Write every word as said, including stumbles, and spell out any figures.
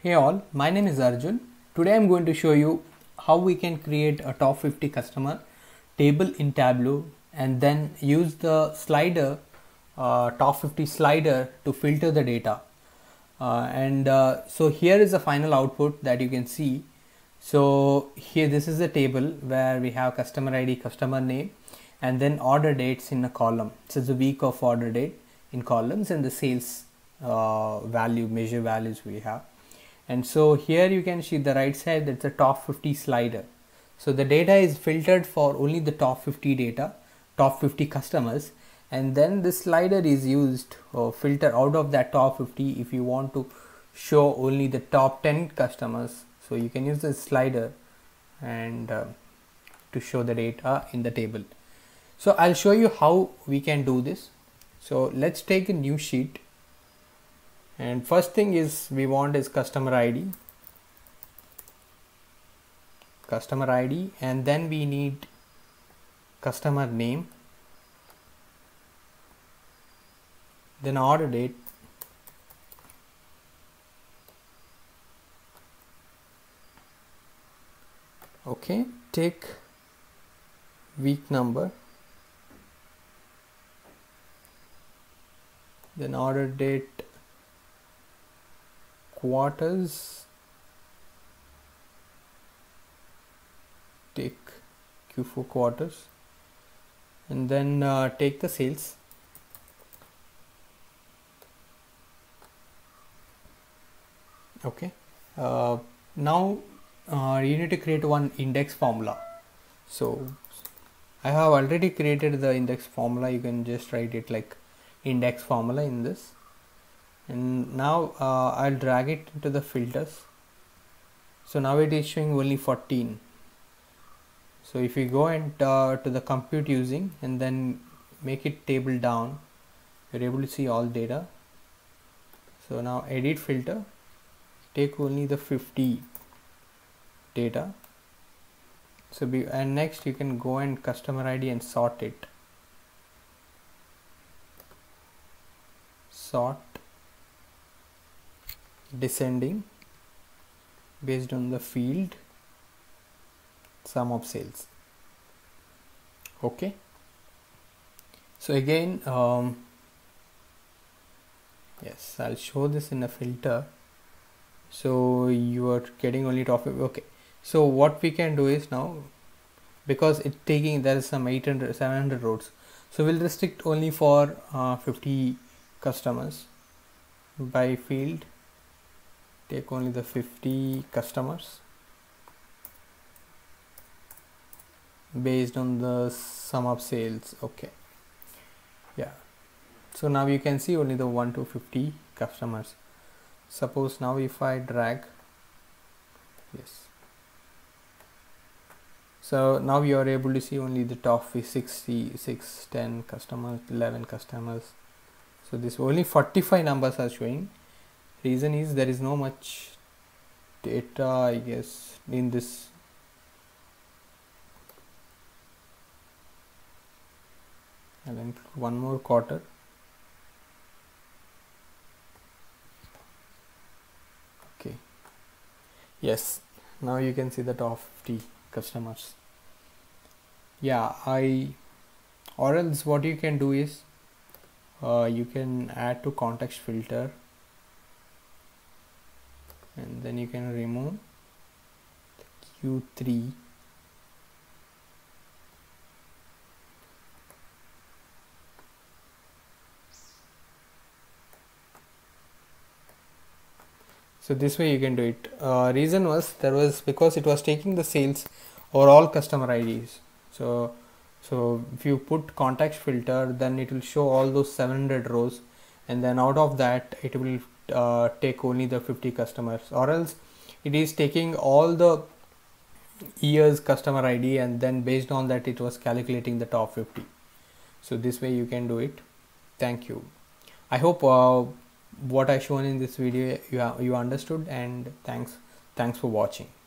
Hey all, my name is Arjun. Today I'm going to show you how we can create a top fifty customer table in Tableau and then use the slider, uh, top fifty slider to filter the data. Uh, and uh, so here is the final output that you can see. So here, this is the table where we have customer I D, customer name, and then order dates in a column. So it's a week of order date in columns, and the sales uh, value, measure values we have. And so here you can see the right side, that's the top fifty slider. So the data is filtered for only the top fifty data, top fifty customers. And then this slider is used to filter out of that top fifty if you want to show only the top ten customers. So you can use this slider and uh, to show the data in the table. So I'll show you how we can do this. So let's take a new sheet. And first thing is we want is customer I D, customer I D, and then we need customer name, then order date, okay, take week number, then order date, quarters, take Q four quarters, and then uh, take the sales, okay. Uh, now uh, you need to create one index formula. So I have already created the index formula. You can just write it like index formula in this. And now uh, I'll drag it into the filters. So now it is showing only fourteen. So if you go and uh, to the compute using and then make it table down, you're able to see all data. So now edit filter, take only the fifty data. So be, and next you can go and customer I D and sort it. Sort. Descending based on the field sum of sales, okay. So again, um, yes, I'll show this in a filter. So you are getting only top, okay. So what we can do is now, because it's taking, there is some eight hundred, seven hundred rows, so we'll restrict only for uh, fifty customers by field. Take only the fifty customers based on the sum of sales, okay. Yeah, so now you can see only the one to fifty customers. Suppose now if I drag, yes, so now you are able to see only the top sixty-six, ten customers, eleven customers. So this only forty-five numbers are showing. Reason is there is no much data, I guess, in this. I'll include one more quarter. Okay. Yes. Now you can see the top fifty customers. Yeah, I. Or else, what you can do is, uh, you can add to context filter. And then you can remove Q three. So this way you can do it. Uh, reason was there was because it was taking the sales or all customer I Ds. So so if you put context filter, then it will show all those seven hundred rows, and then out of that it will Uh, take only the fifty customers, or else it is taking all the years customer I D, and then based on that it was calculating the top fifty. So this way you can do it. Thank you. I hope uh, what I shown in this video you, you understood, and thanks thanks for watching.